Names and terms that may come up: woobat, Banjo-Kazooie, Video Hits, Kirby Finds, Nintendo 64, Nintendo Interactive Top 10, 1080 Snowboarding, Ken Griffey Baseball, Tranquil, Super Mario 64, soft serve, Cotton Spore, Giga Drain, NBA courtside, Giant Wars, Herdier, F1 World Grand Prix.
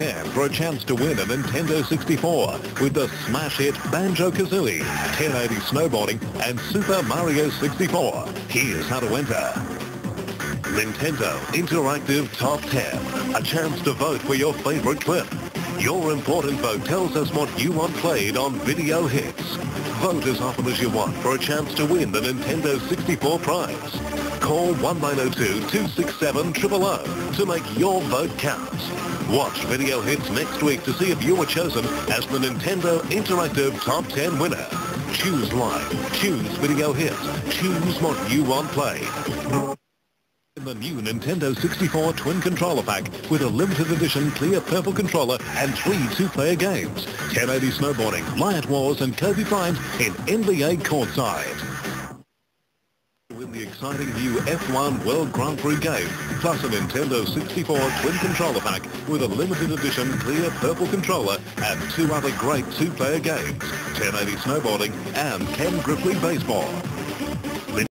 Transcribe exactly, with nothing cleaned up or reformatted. ten for a chance to win a Nintendo sixty-four with the smash hit Banjo-Kazooie, ten eighty Snowboarding and Super Mario sixty-four. Here's how to enter. Nintendo Interactive Top ten. A chance to vote for your favourite clip. Your important vote tells us what you want played on Video Hits. Vote as often as you want for a chance to win the Nintendo sixty-four prize. Call one nine zero two, two six seven, zero zero zero to make your vote count. Watch Video Hits next week to see if you were chosen as the Nintendo Interactive Top ten winner. Choose live, choose Video Hits, choose what you want played. The new Nintendo sixty-four Twin Controller Pack with a limited edition clear purple controller and three two-player games, ten eighty Snowboarding, Giant Wars and Kirby Finds in N B A Courtside. Win the exciting new F one World Grand Prix game, plus a Nintendo sixty-four Twin Controller Pack with a limited edition clear purple controller and two other great two-player games, ten eighty Snowboarding and Ken Griffey Baseball.